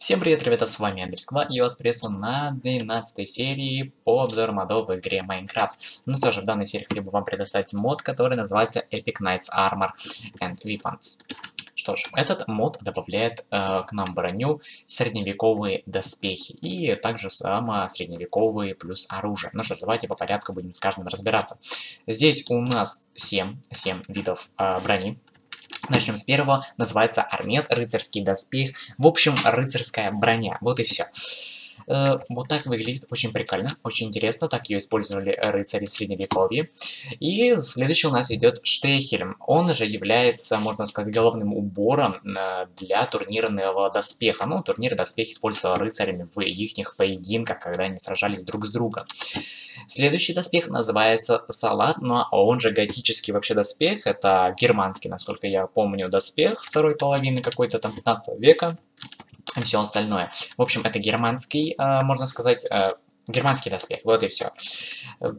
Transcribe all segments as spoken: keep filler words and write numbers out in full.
Всем привет, ребята, с вами Андрей Сква, и я вас приветствую на двенадцатой серии по обзору модов в игре Minecraft. Ну что же, в данной серии хотел бы вам предоставить мод, который называется Epic Knights Armor and Weapons. Что ж, этот мод добавляет э, к нам броню, средневековые доспехи и также само средневековые плюс оружие. Ну что, давайте по порядку будем с каждым разбираться. Здесь у нас семь, семь видов э, брони. Начнем с первого. Называется Армет, рыцарский доспех. В общем, рыцарская броня. Вот и все. Э, вот так выглядит. Очень прикольно, очень интересно. Так ее использовали рыцари в средневековье. И следующий у нас идет Штехельм. Он же является, можно сказать, головным убором для турнирного доспеха. Ну, турнир доспех использовал рыцарями в их поединках, когда они сражались друг с другом. Следующий доспех называется салат, но он же готический вообще доспех, это германский, насколько я помню, доспех второй половины какой-то там пятнадцатого века и все остальное. В общем, это германский, можно сказать, германский доспех, вот и все.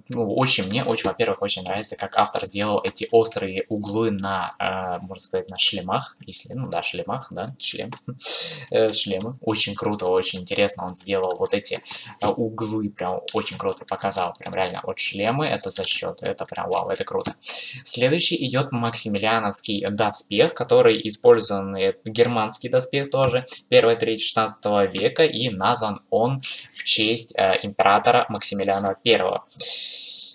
Ну, очень мне, очень, во-первых, очень нравится, как автор сделал эти острые углы на, э, можно сказать, на шлемах, если, ну да, шлемах, да, шлем, э, шлемы. Очень круто, очень интересно он сделал вот эти э, углы, прям очень круто показал, прям реально вот шлемы, это за счет, это прям вау, это круто. Следующий идет Максимилиановский доспех, который использован, германский доспех тоже, первая треть шестнадцатого века, и назван он в честь э, императора Максимилиана Первого.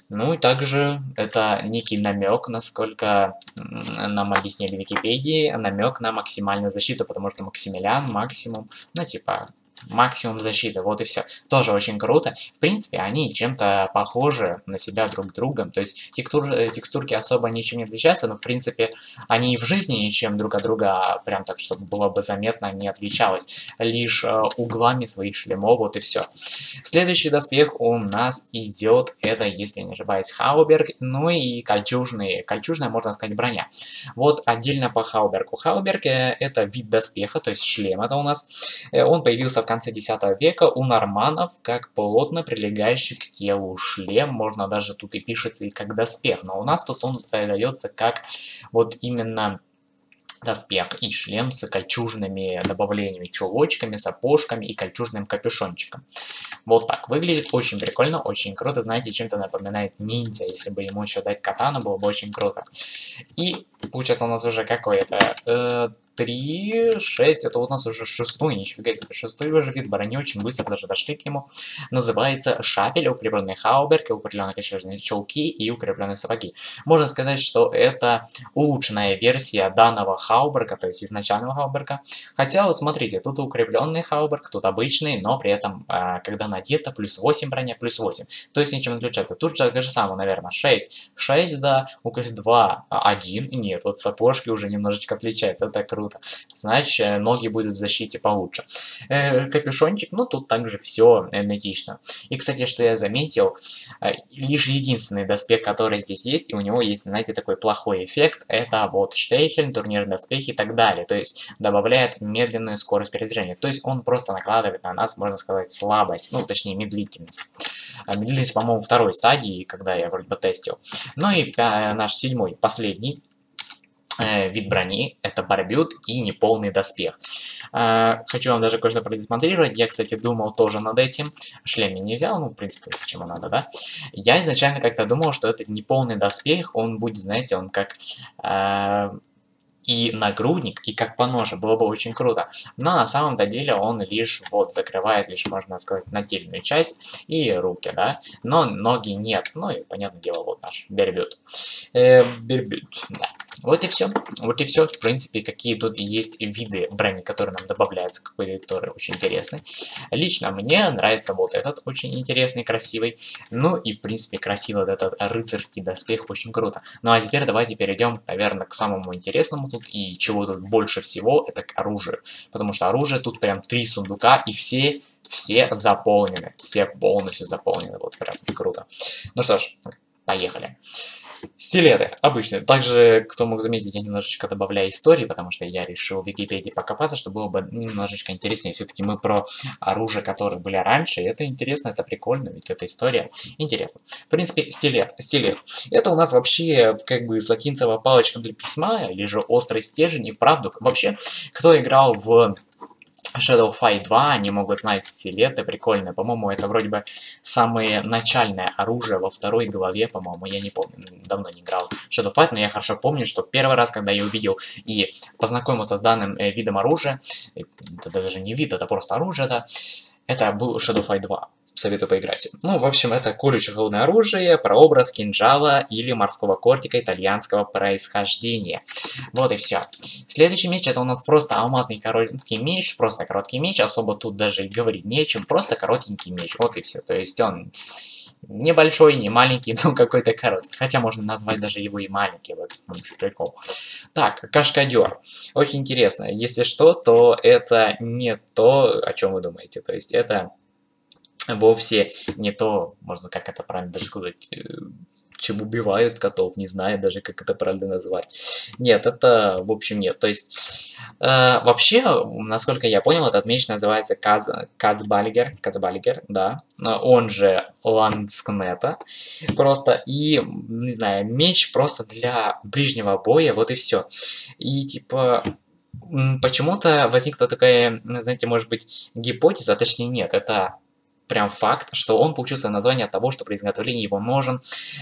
Ну и также это некий намек, насколько нам объяснили в Википедии, намек на максимальную защиту, потому что Максимилиан максимум, ну типа максимум защиты, вот и все. Тоже очень круто. В принципе, они чем-то похожи на себя друг другом. То есть текстур, текстурки особо ничем не отличаются, но в принципе они и в жизни ничем друг от друга, прям так, чтобы было бы заметно, не отличалось. Лишь э, углами своих шлемов, вот и все. Следующий доспех у нас идет, это, если не ошибаюсь, Хауберг, ну и кольчужные, кольчужная, можно сказать, броня. Вот отдельно по Хаубергу. Хауберг э, это вид доспеха, то есть шлем это у нас. Э, он появился в В конце десятого века у норманов, как плотно прилегающий к телу шлем, можно даже тут и пишется и как доспех, но у нас тут он передается как вот именно доспех и шлем с кольчужными добавлениями, чулочками, сапожками и кольчужным капюшончиком. Вот так выглядит, очень прикольно, очень круто, знаете, чем-то напоминает ниндзя, если бы ему еще дать катану, было бы очень круто. И получается у нас уже какое-то... Э три, шесть, это у нас уже шестой, нифига себе, шестой уже вид брони, очень быстро даже дошли к нему. Называется шапель, укрепленный хауберг, укрепленные кольчужные чулки и укрепленные сапоги. Можно сказать, что это улучшенная версия данного хауберга, то есть изначального хауберга. Хотя вот смотрите, тут укрепленный хауберг, тут обычный, но при этом, э, когда надето, плюс восемь броня, плюс восемь. То есть ничем не отличается. Тут же, же самое, наверное, шесть, шесть, да, два, один, нет, вот сапожки уже немножечко отличаются, это круто. Значит, ноги будут в защите получше. Э, капюшончик, ну тут также все энергично. И, кстати, что я заметил, э, лишь единственный доспех, который здесь есть, и у него есть, знаете, такой плохой эффект, это вот Штейхельм, турнирный доспех и так далее. То есть добавляет медленную скорость передвижения. То есть он просто накладывает на нас, можно сказать, слабость, ну точнее медлительность. Э, медлительность, по-моему, второй стадии, когда я вроде бы тестил. Ну и э, наш седьмой, последний вид брони, это барбют и неполный доспех. Э, хочу вам даже кое-что продемонстрировать. Я, кстати, думал тоже над этим. Шлем я не взял, ну, в принципе, почему надо, да? Я изначально как-то думал, что этот неполный доспех, он будет, знаете, он как... Э, и нагрудник, и как поножа, было бы очень круто. Но на самом-то деле он лишь вот закрывает, лишь, можно сказать, нательную часть и руки, да. Но ноги нет. Ну и, понятное дело, вот наш бербют. Э, бербют, да. Вот и все. Вот и все, в принципе, какие тут есть виды брони, которые нам добавляются, какие-то, которые очень интересны. Лично мне нравится вот этот, очень интересный, красивый. Ну и, в принципе, красивый вот этот рыцарский доспех, очень круто. Ну а теперь давайте перейдем, наверное, к самому интересному. И чего тут больше всего, это к оружию. Потому что оружие тут прям три сундука, и все, все заполнены. Все полностью заполнены. Вот прям круто. Ну что ж, поехали. Стилеты обычные. Также, кто мог заметить, я немножечко добавляю истории, потому что я решил в Википедии покопаться, чтобы было бы немножечко интереснее. Все-таки мы про оружие, которые были раньше. Это интересно, это прикольно, ведь эта история интересна. В принципе, стилет. Стилет. Это у нас вообще как бы латинцевая палочка для письма, или же острый стержень, и вправду. Вообще, кто играл в... Shadow Fight два, они могут знать стилеты, прикольно. По-моему, это вроде бы самое начальное оружие во второй главе, по-моему, я не помню, давно не играл Shadow Fight, но я хорошо помню, что первый раз, когда я увидел и познакомился с данным э, видом оружия, это даже не вид, это просто оружие, да, это был Shadow Fight два. Советую поиграть. Ну, в общем, это колючее холодное оружие, прообраз кинжала или морского кортика итальянского происхождения. Вот и все. Следующий меч — это у нас просто алмазный короткий меч, просто короткий меч, особо тут даже и говорить нечем, просто коротенький меч, вот и все. То есть он небольшой, не маленький, но какой-то короткий. Хотя можно назвать даже его и маленький, вот прикол. Так, кашкадер. Очень интересно. Если что, то это не то, о чем вы думаете. То есть это вовсе не то, можно как это правильно даже сказать, чем убивают котов, не знаю даже, как это правильно назвать. Нет, это, в общем, нет. То есть, э, вообще, насколько я понял, этот меч называется Кац, Кацбальгер, Кацбальгер, да, он же Ланскнехта, просто, и, не знаю, меч просто для ближнего боя, вот и все. И, типа... Почему-то возникла такая, знаете, может быть, гипотеза, а точнее нет, это... прям факт, что он получил свое название от того, что при изготовлении его ножен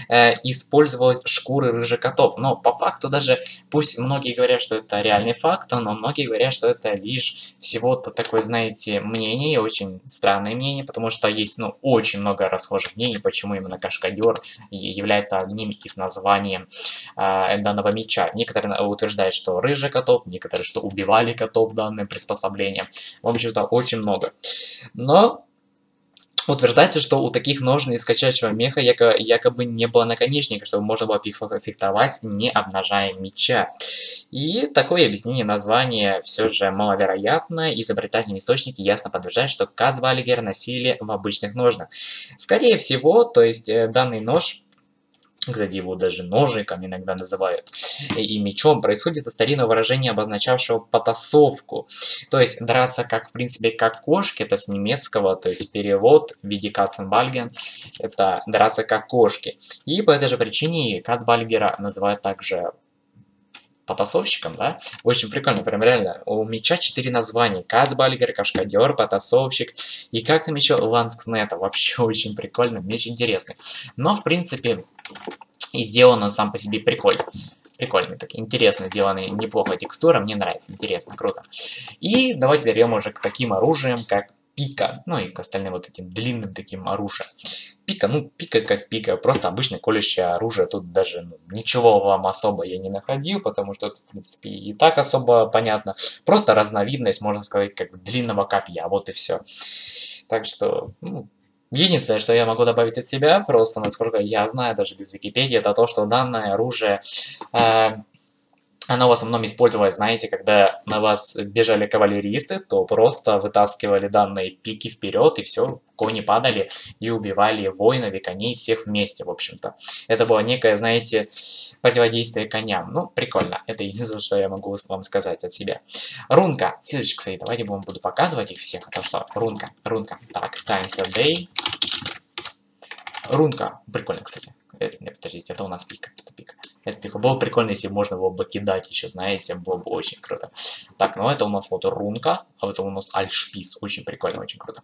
э, использовалась шкуры рыжих котов. Но по факту даже, пусть многие говорят, что это реальный факт, но многие говорят, что это лишь всего-то такое, знаете, мнение, очень странное мнение, потому что есть, ну, очень много расхожих мнений, почему именно кашкадер является одним из названий э, данного меча. Некоторые утверждают, что рыжих котов, некоторые, что убивали котов данным приспособлением. В общем-то, очень много. Но... утверждается, что у таких ножен из качающего меха якобы, якобы не было наконечника, чтобы можно было фехтовать, не обнажая меча. И такое объяснение названия все же маловероятно. Изобретательные источники ясно подтверждают, что Кацбальгер носили в обычных ножнах. Скорее всего, то есть данный нож... Кстати, его даже ножиком иногда называют, и мечом, происходит от старинного выражения, обозначавшего потасовку. То есть драться как, в принципе, как кошки, это с немецкого, то есть перевод в виде Кацбальгер, это драться как кошки. И по этой же причине Кацбальгера называют также потасовщиком, да? Очень прикольно, прям реально. У меча четыре названия. Кацбальгер, кашкадер, потасовщик. И как там еще Ланскнехта. Вообще очень прикольно, меч интересный. Но, в принципе, и сделан он сам по себе прикольно. Прикольный, так интересно сделаны, неплохо текстура, мне нравится, интересно, круто. И давайте перейдем уже к таким оружиям, как пика, ну и к остальным вот таким длинным таким оружием. Пика, ну пика как пика, просто обычное колющее оружие, тут даже ну, ничего вам особо я не находил, потому что это в принципе и так особо понятно. Просто разновидность, можно сказать, как длинного копья, вот и все. Так что, ну... Единственное, что я могу добавить от себя, просто насколько я знаю, даже без Википедии, это то, что данное оружие, э, оно в основном использовалось, знаете, когда на вас бежали кавалеристы, то просто вытаскивали данные пики вперед, и все, кони падали, и убивали воинов и коней всех вместе, в общем-то. Это было некое, знаете, противодействие коням. Ну, прикольно, это единственное, что я могу вам сказать от себя. Рунка. Следующий, кстати, давайте я вам буду показывать их всех, потому что рунка, рунка. Так, times a day. Рунка. Прикольно, кстати. Это, не, подождите, это у нас пика. Это пика. Это пика. Было прикольно, если можно было бы кидать еще, знаете, было бы очень круто. Так, ну это у нас вот рунка, а это у нас альшпис. Очень прикольно, очень круто.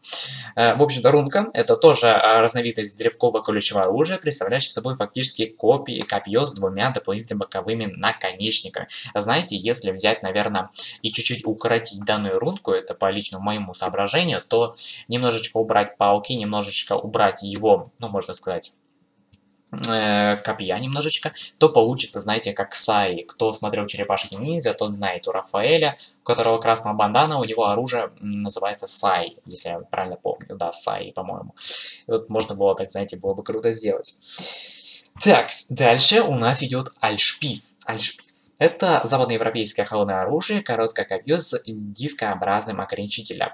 Э, в общем-то, рунка — это тоже разновидность древкового колючего оружия, представляющая собой фактически копии, копье с двумя дополнительными боковыми наконечниками. Знаете, если взять, наверное, и чуть-чуть укоротить данную рунку, это по личному моему соображению, то немножечко убрать палки, немножечко убрать его, ну, можно сказать, копья немножечко, то получится, знаете, как Сари. Кто смотрел «Черепашки ниндзя», тот знает, у Рафаэля, у которого красного бандана, у него оружие называется Сари, если я правильно помню, да, Сари, по-моему. Вот можно было, так знаете, было бы круто сделать. Так, дальше у нас идет альшпис. Альшпис. Это западноевропейское холодное оружие, короткое копье с дискообразным ограничителем.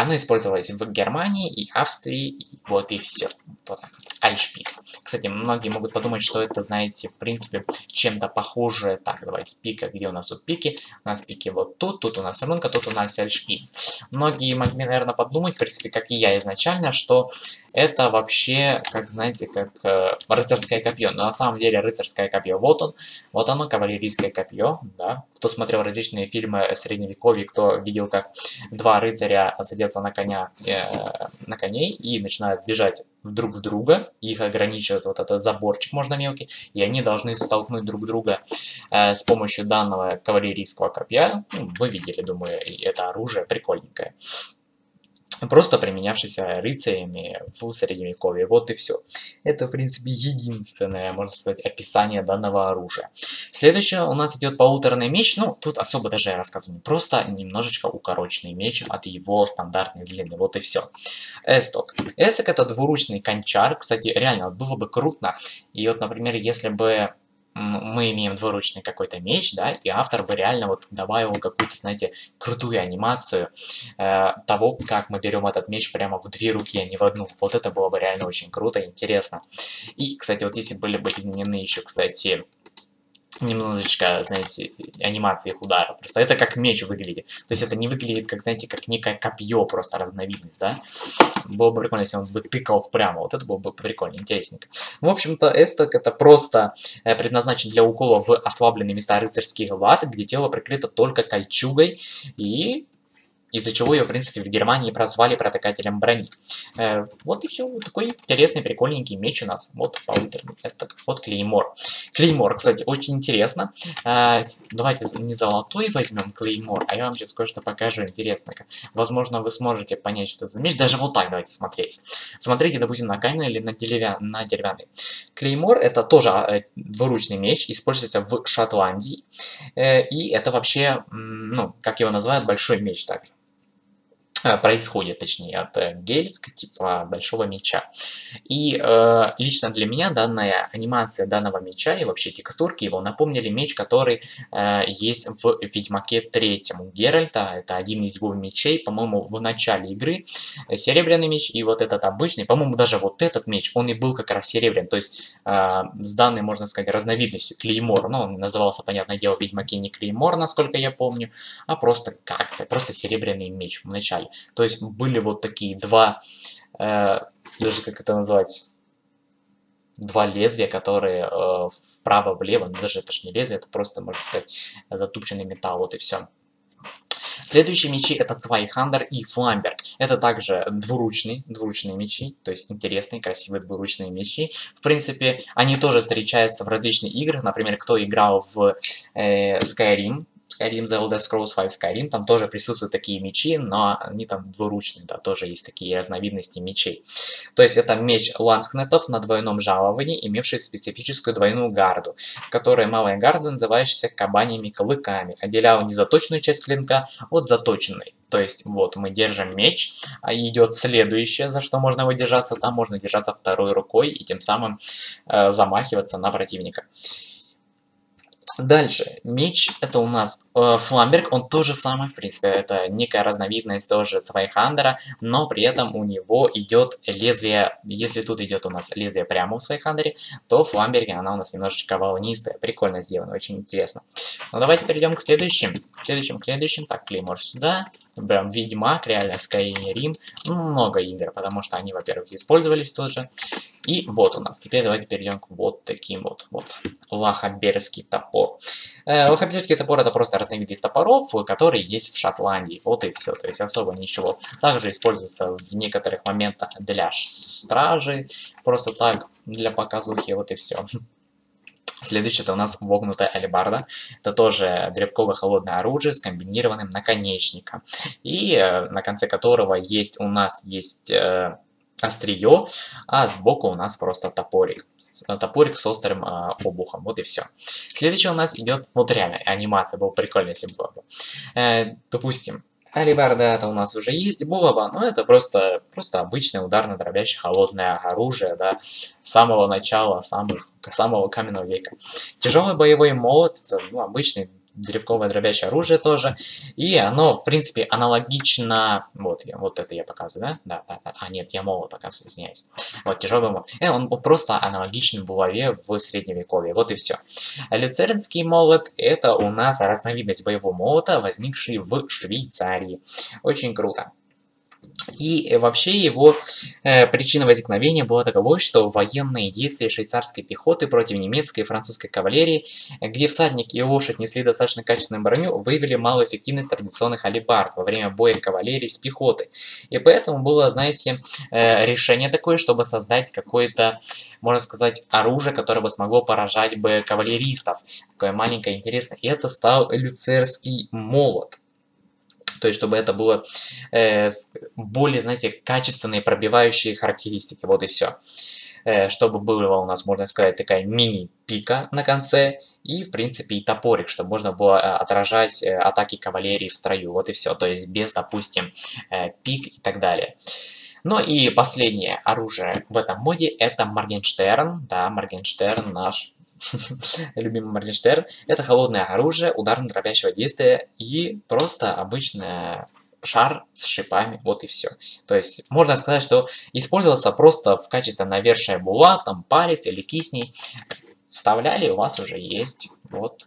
Оно использовалось в Германии и Австрии, и вот и все. Вот так вот. Альшпис. Кстати, многие могут подумать, что это, знаете, в принципе, чем-то похоже. Так, давайте пика. Где у нас тут пики? У нас пики вот тут, тут у нас рынка, тут у нас альшпис. Многие могли, наверное, подумать, в принципе, как и я изначально, что это вообще, как, знаете, как э, рыцарское копье. Но на самом деле рыцарское копье, вот он, вот оно, кавалерийское копье, да. Кто смотрел различные фильмы средневековья, кто видел, как два рыцаря садятся на коня, э, на коней и начинают бежать друг в друга, их ограничивает вот этот заборчик, можно мелкий, и они должны столкнуть друг друга э, с помощью данного кавалерийского копья. Ну, вы видели, думаю, это оружие прикольненькое, просто применявшееся рыцарями в средневековье. Вот и все. Это, в принципе, единственное, можно сказать, описание данного оружия. Следующее у нас идет полуторный меч. Ну, тут особо даже я рассказываю. Просто немножечко укороченный меч от его стандартной длины. Вот и все. Эсток. Эсток — это двуручный кончар. Кстати, реально, было бы круто. И вот, например, если бы мы имеем двуручный какой-то меч, да, и автор бы реально вот добавил какую-то, знаете, крутую анимацию э, того, как мы берем этот меч прямо в две руки, а не в одну. Вот это было бы реально очень круто и интересно. И, кстати, вот если были бы изменены еще, кстати, немножечко, знаете, анимации их удара. Просто это как меч выглядит. То есть это не выглядит, как, знаете, как некое копье, просто разновидность, да. Было бы прикольно, если он бы тыкал впрямо. Вот это было бы прикольно, интересненько. В общем-то, эсток — это просто предназначен для укола в ослабленные места рыцарских лад, где тело прикрыто только кольчугой, и из-за чего ее, в принципе, в Германии прозвали протыкателем брони. Э, вот и все. Вот такой интересный, прикольненький меч у нас. Вот полуторный эсток. Вот клеймор. Клеймор, кстати, очень интересно. Э, давайте не золотой возьмем клеймор, а я вам сейчас кое-что покажу интересного. Возможно, вы сможете понять, что это за меч. Даже вот так давайте смотреть. Смотрите, допустим, на камень или на, деревя... на деревянный. Клеймор — это тоже э, двуручный меч. Используется в Шотландии. Э, и это вообще, ну, как его называют, большой меч также. Происходит, точнее, от гельска, типа большого меча. И э, лично для меня данная анимация данного меча и вообще текстурки его напомнили меч, который э, есть в Ведьмаке третьем у Геральта. Это один из его мечей, по-моему, в начале игры. Серебряный меч и вот этот обычный. По-моему, даже вот этот меч, он и был как раз серебряный. То есть э, с данной, можно сказать, разновидностью клеймор. Но он назывался, понятное дело, в Ведьмаке не клеймор, насколько я помню, а просто как-то, просто серебряный меч в начале. То есть были вот такие два, э, даже как это назвать, два лезвия, которые э, вправо-влево, ну даже это же не лезвие, это просто, можно сказать, затупченный металл, вот и все. Следующие мечи — это Цвайхандер и Фламберг. Это также двуручные, двуручные мечи, то есть интересные, красивые двуручные мечи. В принципе, они тоже встречаются в различных играх, например, кто играл в э, Skyrim, Skyrim, The Elder Scrolls пять, Skyrim, там тоже присутствуют такие мечи, но они там двуручные, да, тоже есть такие разновидности мечей. То есть это меч ланскнехтов на двойном жаловании, имевший специфическую двойную гарду, которая малая гарда, называющаяся кабаньими клыками, отделяла незаточенную часть клинка от заточенной. То есть вот мы держим меч, а идет следующее, за что можно выдержаться, там можно держаться второй рукой и тем самым э, замахиваться на противника. Дальше, меч — это у нас э, Фламберг, он тоже самое, в принципе, это некая разновидность тоже Цвайхандера, но при этом у него идет лезвие, если тут идет у нас лезвие прямо у Цвайхандере, то в Фламберге она у нас немножечко волнистая, прикольно сделано, очень интересно. Ну давайте перейдем к следующим, к следующим, к следующим, так, клеймор сюда, прям Ведьмак, реально Skyrim, много игр, потому что они, во-первых, использовались тоже. И вот у нас, теперь давайте перейдем к вот таким вот, вот, лохаберский топор. Э, лохаберский топор — это просто разновидность топоров, которые есть в Шотландии, вот и все, то есть особо ничего. Также используется в некоторых моментах для стражи, просто так, для показухи, вот и все. Следующее — это у нас вогнутая алебарда. Это тоже древковое холодное оружие с комбинированным наконечником. И э, на конце которого есть у нас есть... Э, острие, а сбоку у нас просто топорик. Топорик с острым э, обухом. Вот и все. Следующее у нас идет вот реально анимация. Было бы прикольно, если бы было бы. Э, допустим, алебарда — это у нас уже есть, булава, но это просто, просто обычное ударно-дробящее холодное оружие, да, с самого начала, самых, самого каменного века. Тяжелый боевой молот — это, ну, обычный древковое дробящее оружие тоже. И оно, в принципе, аналогично... Вот, я, вот это я показываю, да? Да, да, да. А, нет, я молот показываю, извиняюсь. Вот, тяжелый молот. И он просто аналогичен булаве в средневековье. Вот и все. Люцернский молот — это у нас разновидность боевого молота, возникший в Швейцарии. Очень круто. И вообще его э, причина возникновения была таковой, что военные действия швейцарской пехоты против немецкой и французской кавалерии, где всадник и лошадь несли достаточно качественную броню, выявили малую эффективность традиционных алебард во время боя кавалерии с пехотой. И поэтому было, знаете, э, решение такое, чтобы создать какое-то, можно сказать, оружие, которое бы смогло поражать бы кавалеристов. Такое маленькое интересное. И это стал люцернский молот. То есть, чтобы это было э, более, знаете, качественные пробивающие характеристики. Вот и все. Э, чтобы было у нас, можно сказать, такая мини-пика на конце. И, в принципе, и топорик, чтобы можно было э, отражать э, атаки кавалерии в строю. Вот и все. То есть, без, допустим, э, пик и так далее. Ну и последнее оружие в этом моде — это Моргенштерн. Да, Моргенштерн наш... Любимый Моргенштерн. Это холодное оружие, ударно-дробящего действия и просто обычный шар с шипами. Вот и все. То есть можно сказать, что использовался просто в качестве навершия булав, там палец или кисней. Вставляли, у вас уже есть вот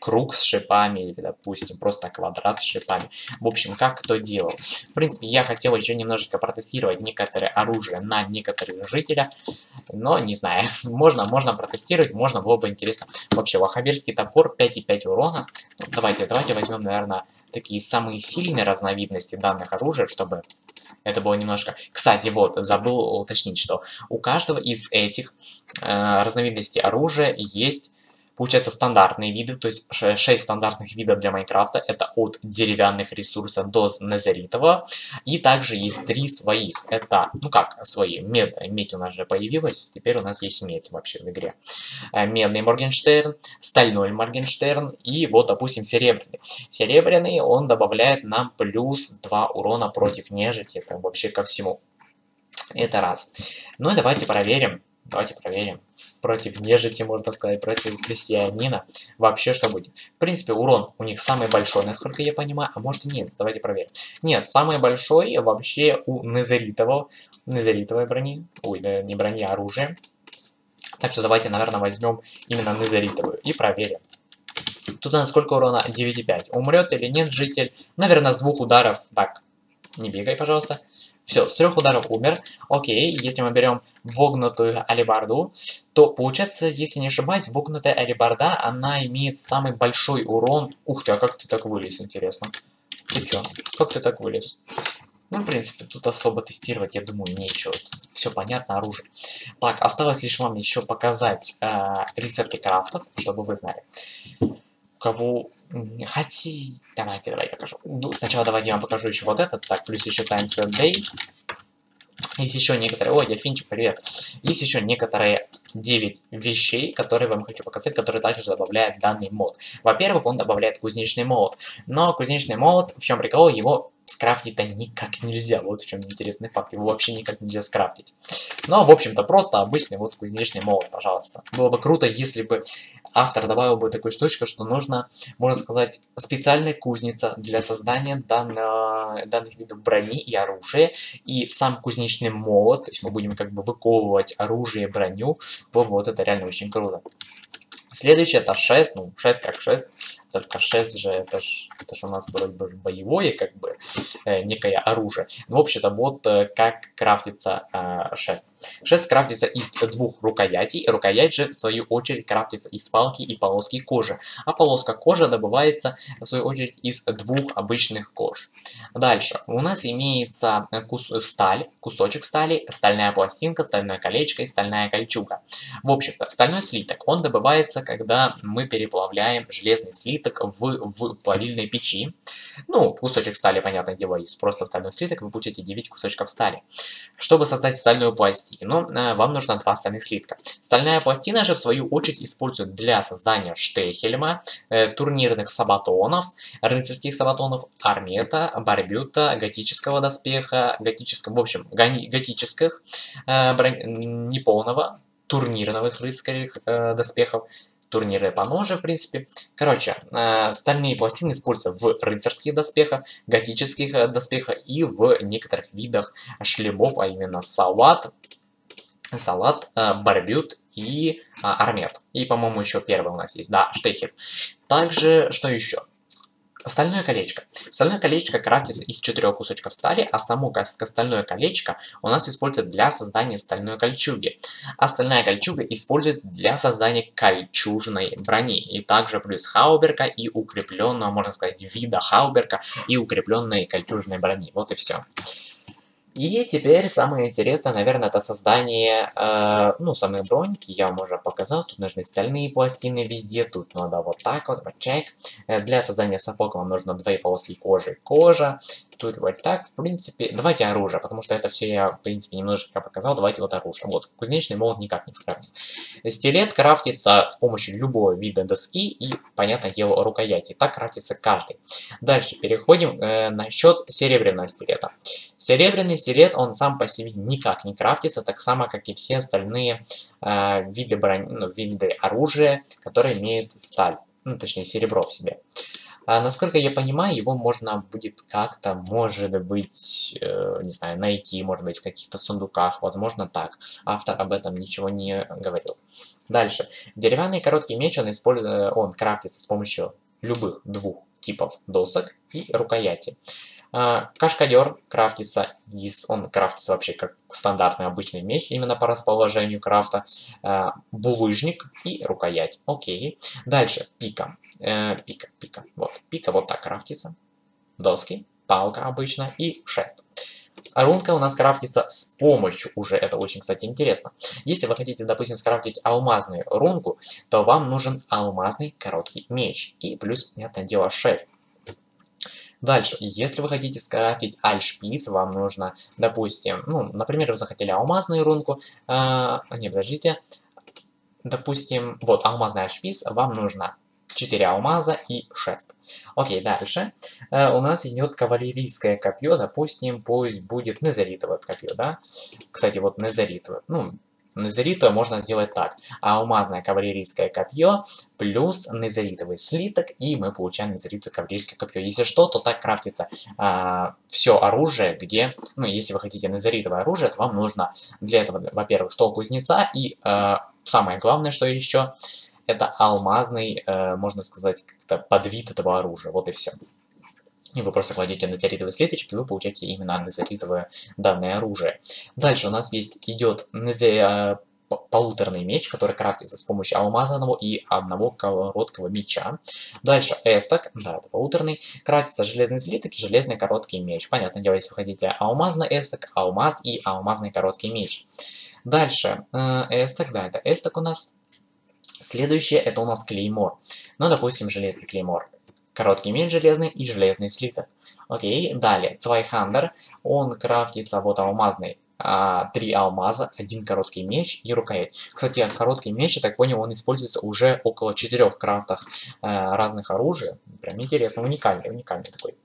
круг с шипами или, допустим, просто квадрат с шипами. В общем, как кто делал. В принципе, я хотел еще немножечко протестировать некоторые оружия на некоторых жителях, но не знаю. Можно, можно протестировать, можно было бы интересно. Вообще, лохаберский топор пять и пять урона. Давайте, давайте возьмем, наверное, такие самые сильные разновидности данных оружия, чтобы это было немножко... Кстати, вот, забыл уточнить, что у каждого из этих э, разновидностей оружия есть... Получается, стандартные виды, то есть шесть стандартных видов для Майнкрафта. Это от деревянных ресурсов до назаритового. И также есть три своих. Это, ну как свои, мед. Медь у нас же появилась, теперь у нас есть медь вообще в игре. Медный Моргенштерн, стальной Моргенштерн и вот, допустим, серебряный. Серебряный, он добавляет нам плюс два урона против нежити, это вообще ко всему. Это раз. Ну и давайте проверим. Давайте проверим. Против нежити, можно сказать, против крестьянина. Вообще, что будет? В принципе, урон у них самый большой, насколько я понимаю. А может и нет, давайте проверим. Нет, самый большой вообще у назаритового, назаритовой брони. Ой, да не брони, а оружия. Так что давайте, наверное, возьмем именно назаритовую и проверим. Тут у нас сколько урона? девять и пять. Умрет или нет житель? Наверное, с двух ударов. Так, не бегай, пожалуйста. Все, с трех ударов умер. Окей, если мы берем вогнутую алебарду, то получается, если не ошибаюсь, вогнутая алебарда, она имеет самый большой урон. Ух ты, а как ты так вылез, интересно? Ты чё? Как ты так вылез? Ну, в принципе, тут особо тестировать, я думаю, нечего. Все понятно, оружие. Так, осталось лишь вам еще показать э, рецепты крафтов, чтобы вы знали. Кого... Хотя... Давайте, давайте покажу. Ну, сначала давайте я вам покажу еще вот этот. Так, плюс еще Time Set Day. Есть еще некоторые... Ой, дельфинчик, привет. Есть еще некоторые девять вещей, которые вам хочу показать, которые также добавляет данный мод. Во-первых, он добавляет кузнечный молот. Но кузнечный молот, в чем прикол, его скрафтить-то никак нельзя. Вот в чем интересный факт. Его вообще никак нельзя скрафтить. Но, в общем-то, просто обычный вот кузнечный молот, пожалуйста. Было бы круто, если бы автор добавил бы такую штучку, что нужно, можно сказать, специальная кузница для создания данного, данных видов брони и оружия. И сам кузнечный молот, то есть мы будем как бы выковывать оружие и броню. Вот это реально очень круто. Следующее это шест, ну шест как шест, только шест же это ж, это ж у нас вроде бы боевое как бы, э, некое оружие. Ну в общем-то вот э, как крафтится э, шест. Шест крафтится из двух рукоятей, рукоять же в свою очередь крафтится из палки и полоски кожи. А полоска кожи добывается в свою очередь из двух обычных кож. Дальше у нас имеется кус сталь, кусочек стали, стальная пластинка, стальное колечко и стальная кольчуга. В общем-то стальной слиток, он добывается, когда мы переплавляем железный слиток в, в плавильной печи. Ну, кусочек стали, понятное дело, из просто стальной слиток вы получите девять кусочков стали. Чтобы создать стальную пластину, вам нужно два стальных слитка. Стальная пластина же, в свою очередь, используют для создания штехельма, э, турнирных сабатонов, рыцарских сабатонов, армета, барбюта, готического доспеха, готического, в общем, готических, э, брон... неполного, турнирных рыцарских э, доспехов, турниры по ноже, в принципе. Короче, э, стальные пластины используются в рыцарских доспехах, готических э, доспехах и в некоторых видах шлемов, а именно салат, салат э, барбют и э, армет. И, по-моему, еще первый у нас есть, да, штехель. Также, что еще? Стальное колечко. Стальное колечко крафтится из четырех кусочков стали, а само стальное колечко у нас используют для создания стальной кольчуги. А стальная кольчуга использует для создания кольчужной брони. И также плюс хауберка и укрепленного, можно сказать, вида хауберка и укрепленной кольчужной брони. Вот и все. И теперь самое интересное, наверное, это создание, э, ну, самой броньки, я вам уже показал, тут нужны стальные пластины везде, тут надо вот так вот, вот чайк. Для создания сапог вам нужно две полоски кожи, кожа, тут вот так, в принципе, давайте оружие, потому что это все я, в принципе, немножечко показал, давайте вот оружие, вот, кузнечный молот никак не понравился. Стилет крафтится с помощью любого вида доски и, понятное дело, рукояти, так крафтится каждый. Дальше переходим э, насчет серебряного стилета. Серебряный стилет, он сам по себе никак не крафтится, так само, как и все остальные э, виды, брони, ну, виды оружия, которые имеют сталь, ну, точнее, серебро в себе. А, насколько я понимаю, его можно будет как-то, может быть, э, не знаю, найти, может быть, в каких-то сундуках, возможно, так. Автор об этом ничего не говорил. Дальше. Деревянный короткий меч, он, использует, он крафтится с помощью любых двух типов досок и рукояти. Кашкадер крафтится, он крафтится вообще как стандартный обычный меч, именно по расположению крафта, булыжник и рукоять, окей. Дальше пика, пика, пика, вот, пика вот так крафтится, доски, палка обычно и шест. Рунка у нас крафтится с помощью, уже это очень, кстати, интересно. Если вы хотите, допустим, скрафтить алмазную рунку, то вам нужен алмазный короткий меч и плюс, понятное дело, шест. Дальше, если вы хотите скрафтить альшпис, вам нужно, допустим, ну, например, вы захотели алмазную рунку, э, не, подождите, допустим, вот, алмазный альшпис, вам нужно четыре алмаза и шест. Окей, дальше, э, у нас идет кавалерийское копье, допустим, пусть будет незеритовое копье, да, кстати, вот незеритовое, ну, незеритовое можно сделать так. Алмазное кавалерийское копье плюс незеритовый слиток, и мы получаем незеритовое кавалерийское копье. Если что, то так крафтится а, все оружие, где, ну, если вы хотите незеритовое оружие, то вам нужно для этого, во-первых, стол кузнеца, и а, самое главное, что еще, это алмазный, а, можно сказать, как-то подвид этого оружия. Вот и все. И вы просто кладете незеритовый слиточек, и вы получаете именно незеритовое данное оружие. Дальше у нас есть идет незер... полуторный меч, который крафтится с помощью алмазного и одного короткого меча. Дальше эсток, да, это полуторный, крафтится железный слиток и железный короткий меч. Понятное дело, если вы хотите алмазный эсток, алмаз и алмазный короткий меч. Дальше эсток, да, это эсток у нас. Следующее это у нас клеймор. Ну, допустим, железный клеймор. Короткий меч железный и железный слиток. Окей, далее, Цвайхандер. Он крафтится вот алмазный. А, три алмаза, один короткий меч и рукоять. Кстати, короткий меч, я так понял, он используется уже около четырех крафтах а, разных оружий. Прям интересно, уникальный, уникальный такой.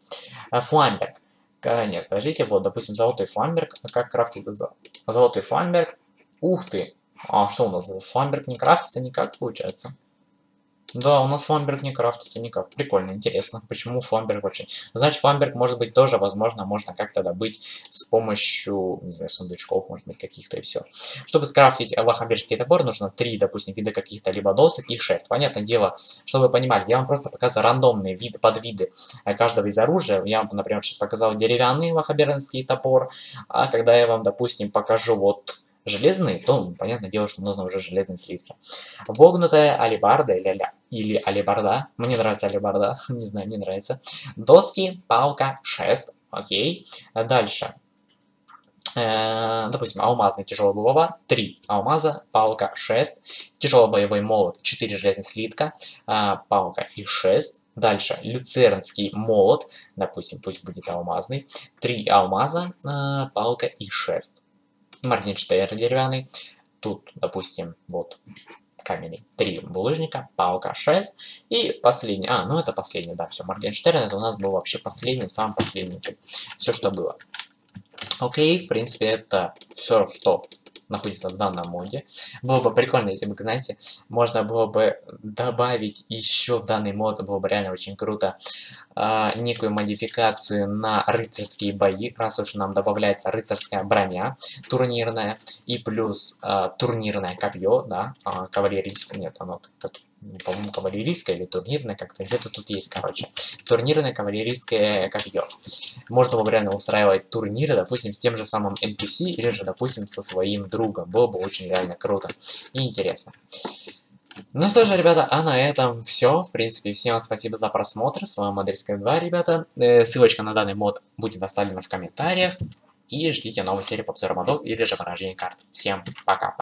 А, Фламберг. А, нет, подождите, вот, допустим, золотой Фламберг. Как крафтится золотой Фламберг? Ух ты! А что у нас? Фламберг не крафтится никак, получается. Да, у нас Фламберг не крафтится никак. Прикольно, интересно, почему Фламберг вообще... Значит, Фламберг, может быть, тоже, возможно, можно как-то добыть с помощью, не знаю, сундучков, может быть, каких-то и все. Чтобы скрафтить лохаберский топор, нужно три, допустим, вида каких-то либо досок и шест. Понятное дело, чтобы вы понимали, я вам просто показываю рандомные виды, подвиды каждого из оружия. Я вам, например, сейчас показал деревянный лохаберский топор, а когда я вам, допустим, покажу вот... железные, то, понятное дело, что нужно уже железные слитки. Вогнутая алебарда или, или алебарда. Мне нравится алебарда, не знаю, мне нравится. Доски, палка, шест, окей. Дальше. Э, допустим, алмазный тяжелый булава, три алмаза, палка, шест. Тяжелый боевой молот, четыре железных слитка, э, палка и шест. Дальше, люцернский молот, допустим, пусть будет алмазный. три алмаза, э, палка и шест. Моргенштерн деревянный, тут, допустим, вот, каменный, три булыжника, палка, шест, и последний, а, ну это последний, да, все, Моргенштерн, это у нас был вообще последний, самый последний, все, что было. Окей, в принципе, это все, что находится в данном моде. Было бы прикольно, если бы, знаете, можно было бы добавить еще в данный мод, было бы реально очень круто, э, некую модификацию на рыцарские бои, раз уж нам добавляется рыцарская броня турнирная и плюс э, турнирное копье, да, э, кавалерийское, нет, оно как-то, по-моему, кавалерийское или турнирное, как-то где-то тут есть, короче. Турнирное кавалерийское копье. Можно бы реально устраивать турниры, допустим, с тем же самым эн пи си, или же, допустим, со своим другом. Было бы очень реально круто и интересно. Ну что же, ребята, а на этом все. В принципе, всем спасибо за просмотр. С вами Андрей эс ка два, ребята. Ссылочка на данный мод будет оставлена в комментариях. И ждите новой серии по обзору модов или же прохождения карт. Всем пока.